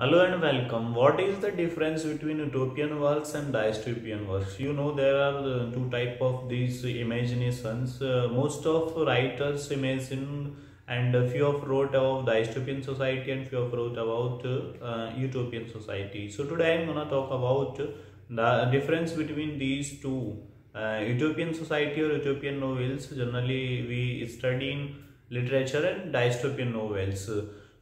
Hello and welcome. What is the difference between utopian works and dystopian works? You know there are two type of these imaginations. Most of writers imagine and few of wrote about dystopian society and few of wrote about utopian society. So today I am gonna talk about the difference between these two. Utopian society or utopian novels generally we study in literature, and dystopian novels.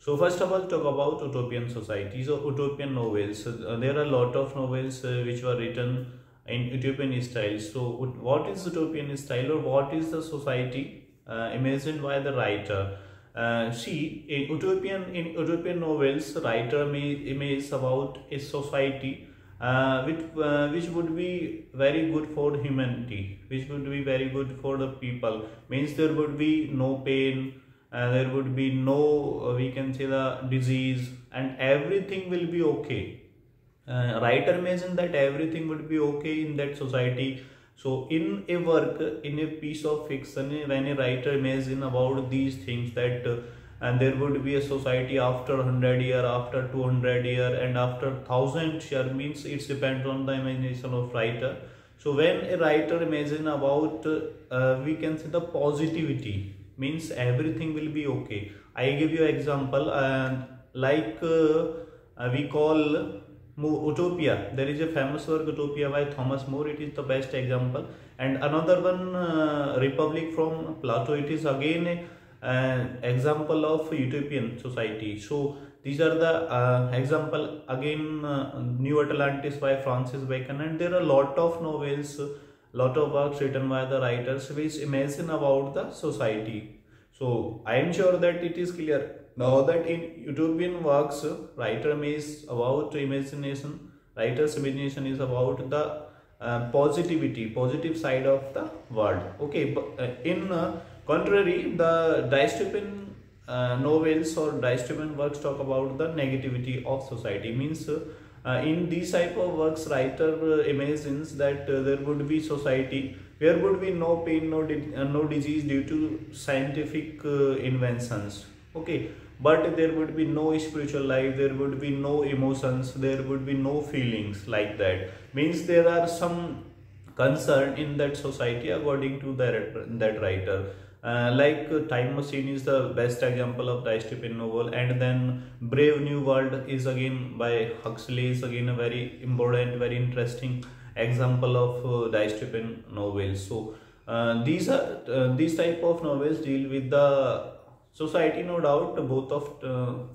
So first of all, talk about utopian societies or utopian novels. There are a lot of novels which were written in utopian style. So what is utopian style, or what is the society imagined by the writer? In utopian novels, writer may image about a society which would be very good for humanity, which would be very good for the people. Means there would be no pain, there would be no we can say the disease, and everything will be okay. Writer imagine that everything would be okay in that society. So in a work, in a piece of fiction, when a writer imagine about these things, that and there would be a society after 100 year, after 200 year, and after 1000 year, means it depends on the imagination of writer. So when a writer imagine about we can say the positivity, means everything will be okay. I give you an example, like we call Utopia. There is a famous work Utopia by Thomas More. It is the best example. And another one, Republic from Plato. It is again an example of utopian society. So these are the example. Again, New Atlantis by Francis Bacon. And there are a lot of novels, lot of works written by the writers which imagine about the society. So I am sure that it is clear now that in utopian works, writer's imagination is about the positive side of the world. Okay, but in contrary, the dystopian novels or dystopian works talk about the negativity of society. Means in these type of works, writer imagines that there would be society where would be no pain, no disease due to scientific inventions. Okay, but there would be no spiritual life, there would be no emotions, there would be no feelings like that. Means there are some concern in that society according to that writer. Like Time Machine is the best example of dystopian novel, and then Brave New World is again by Huxley, is again a very important, very interesting example of dystopian novels. So these type of novels deal with the society, no doubt. Both of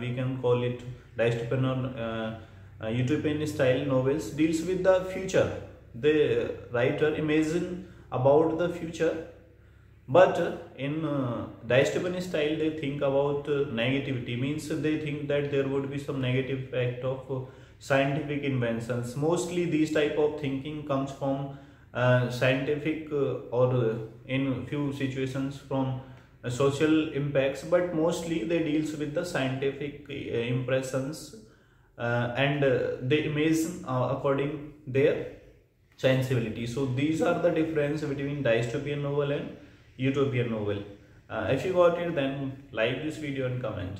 we can call it dystopian or utopian style novels deals with the future. The writer imagine about the future. But in dystopian style, they think about negativity. Means they think that there would be some negative effect of scientific inventions. Mostly these type of thinking comes from scientific or in few situations from social impacts, but mostly they deals with the scientific impressions, and they imagine according their sensibility. So these are the difference between dystopian novel and utopian novel. If you got it, then like this video and comment.